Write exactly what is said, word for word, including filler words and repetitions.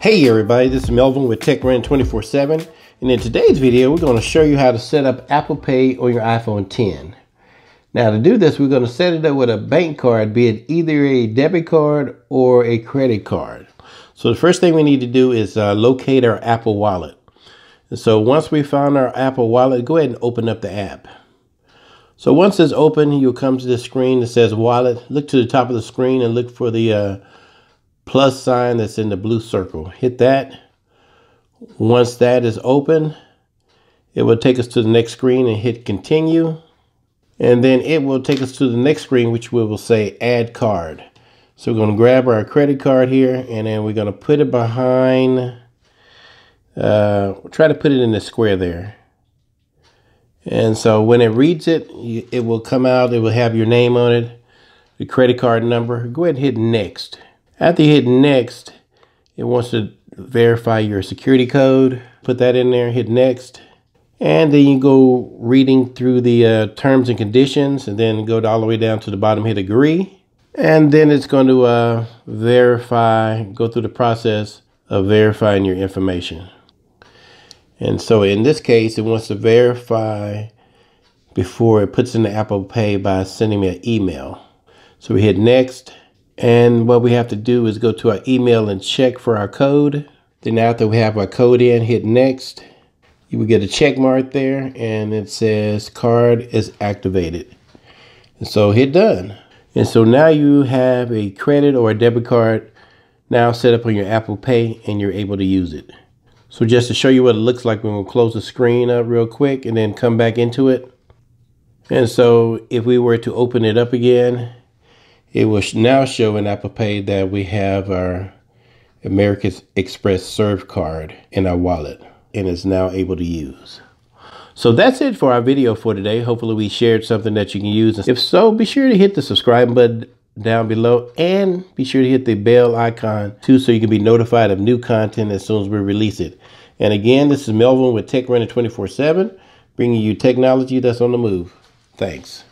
Hey everybody, this is Melvin with TechRunin two four seven, and in today's video we're going to show you how to set up Apple Pay on your iPhone ten. Now to do this, we're going to set it up with a bank card, be it either a debit card or a credit card. So the first thing we need to do is uh, locate our Apple Wallet. And so once we found our Apple Wallet, go ahead and open up the app. So once it's open, you'll come to this screen that says Wallet. Look to the top of the screen and look for the uh, plus sign that's in the blue circle. Hit that. Once that is open, it will take us to the next screen and hit continue. And then it will take us to the next screen, which we will say add card. So we're going to grab our credit card here, and then we're going to put it behind, uh, try to put it in the square there. And so when it reads it, it will come out, it will have your name on it, the credit card number. Go ahead and hit next. After you hit next, it wants to verify your security code. Put that in there, hit next. And then you go reading through the uh, terms and conditions, and then go all the way down to the bottom, hit agree. And then it's going to uh, verify, go through the process of verifying your information. And so in this case, it wants to verify before it puts in the Apple Pay by sending me an email. So we hit next. And what we have to do is go to our email and check for our code. Then after we have our code in, hit next. You will get a check mark there, and it says card is activated. And so hit done. And so now you have a credit or a debit card now set up on your Apple Pay, and you're able to use it. So just to show you what it looks like, we're going to close the screen up real quick and then come back into it. And so if we were to open it up again, it will now show in Apple Pay that we have our American Express Serve card in our wallet and is now able to use. So that's it for our video for today. Hopefully we shared something that you can use. If so, be sure to hit the subscribe button down below, and be sure to hit the bell icon too, so you can be notified of new content as soon as we release it. And again, this is Melvin with TechRunin two four seven, bringing you technology that's on the move. Thanks.